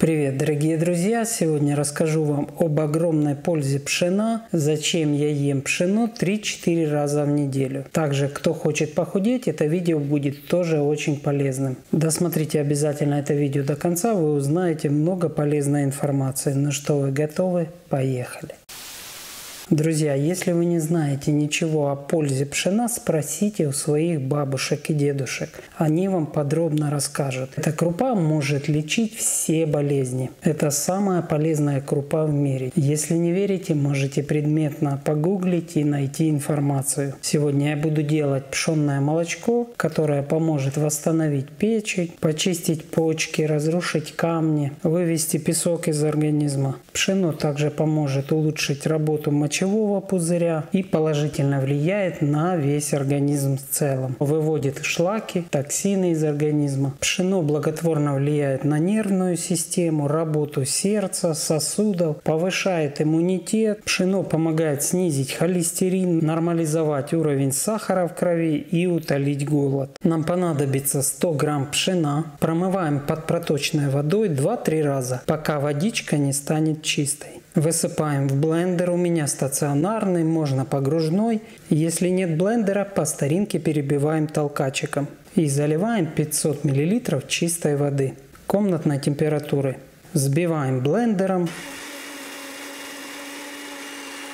Привет, дорогие друзья! Сегодня расскажу вам об огромной пользе пшена, зачем я ем пшено 3-4 раза в неделю. Также, кто хочет похудеть, это видео будет тоже очень полезным. Досмотрите обязательно это видео до конца, вы узнаете много полезной информации. Ну что, вы готовы? Поехали! Друзья, если вы не знаете ничего о пользе пшена, спросите у своих бабушек и дедушек. Они вам подробно расскажут. Эта крупа может лечить все болезни. Это самая полезная крупа в мире. Если не верите, можете предметно погуглить и найти информацию. Сегодня я буду делать пшенное молочко, которое поможет восстановить печень, почистить почки, разрушить камни, вывести песок из организма. Пшено также поможет улучшить работу мочевого пузыря и положительно влияет на весь организм в целом. Выводит шлаки, токсины из организма. Пшено благотворно влияет на нервную систему, работу сердца, сосудов, повышает иммунитет. Пшено помогает снизить холестерин, нормализовать уровень сахара в крови и утолить голод. Нам понадобится 100 грамм пшена. Промываем под проточной водой 2-3 раза, пока водичка не станет чистой. Высыпаем в блендер, у меня стационарный, можно погружной. Если нет блендера, по старинке перебиваем толкачиком. И заливаем 500 мл чистой воды комнатной температуры. Взбиваем блендером.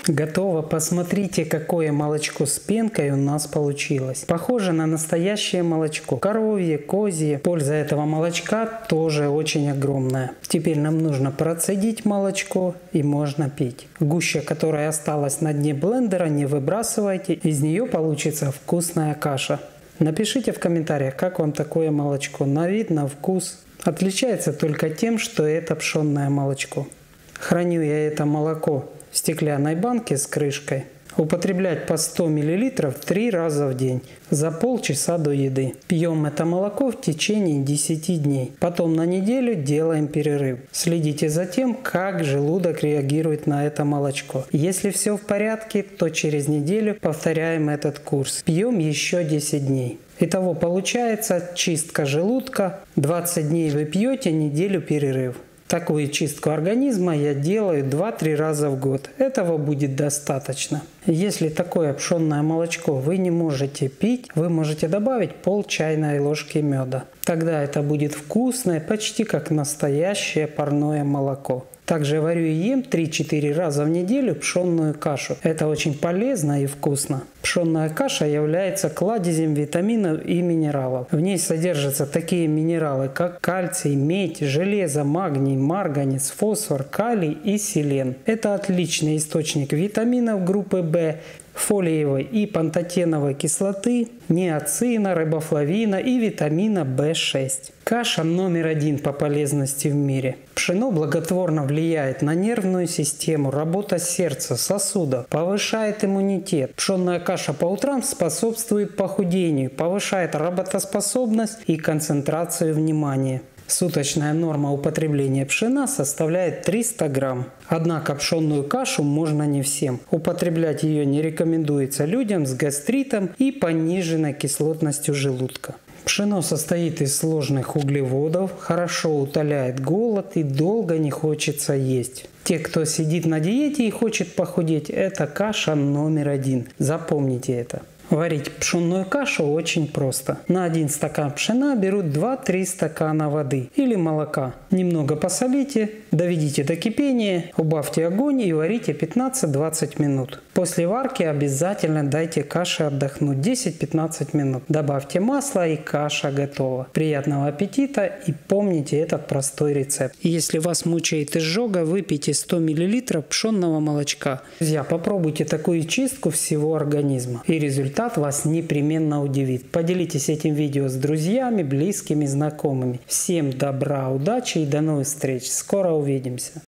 Готово. Посмотрите, какое молочко с пенкой у нас получилось. Похоже на настоящее молочко. Коровье, козье. Польза этого молочка тоже очень огромная. Теперь нам нужно процедить молочко и можно пить. Гуща, которая осталась на дне блендера, не выбрасывайте. Из нее получится вкусная каша. Напишите в комментариях, как вам такое молочко. На вид, на вкус. Отличается только тем, что это пшенное молочко. Храню я это молоко в стеклянной банке с крышкой. Употреблять по 100 мл 3 раза в день за полчаса до еды. Пьем это молоко в течение 10 дней. Потом на неделю делаем перерыв. Следите за тем, как желудок реагирует на это молочко. Если все в порядке, то через неделю повторяем этот курс. Пьем еще 10 дней. Итого получается чистка желудка. 20 дней вы пьете, неделю перерыв. Такую чистку организма я делаю 2-3 раза в год. Этого будет достаточно. Если такое пшенное молочко вы не можете пить, вы можете добавить пол чайной ложки меда. Тогда это будет вкусное, почти как настоящее парное молоко. Также варю и ем 3-4 раза в неделю пшенную кашу. Это очень полезно и вкусно. Пшенная каша является кладезем витаминов и минералов. В ней содержатся такие минералы, как кальций, медь, железо, магний, марганец, фосфор, калий и селен. Это отличный источник витаминов группы В, фолиевой и пантотеновой кислоты, ниацина, рибофлавина и витамина В6. Каша номер 1 по полезности в мире. Пшено благотворно влияет на нервную систему, работу сердца, сосудов, повышает иммунитет. Пшенная каша по утрам способствует похудению, повышает работоспособность и концентрацию внимания. Суточная норма употребления пшена составляет 300 грамм. Однако пшенную кашу можно не всем. Употреблять ее не рекомендуется людям с гастритом и пониженной кислотностью желудка. Пшено состоит из сложных углеводов, хорошо утоляет голод и долго не хочется есть. Те, кто сидит на диете и хочет похудеть, это каша номер 1. Запомните это. Варить пшенную кашу очень просто. На 1 стакан пшена берут 2-3 стакана воды или молока. Немного посолите, доведите до кипения, убавьте огонь и варите 15-20 минут. После варки обязательно дайте каше отдохнуть 10-15 минут. Добавьте масло и каша готова. Приятного аппетита и помните этот простой рецепт. Если вас мучает изжога, выпейте 100 мл пшенного молочка. Друзья, попробуйте такую чистку всего организма и результат вас непременно удивит. Поделитесь этим видео с друзьями, близкими, знакомыми. Всем добра, удачи и до новых встреч. Скоро увидимся.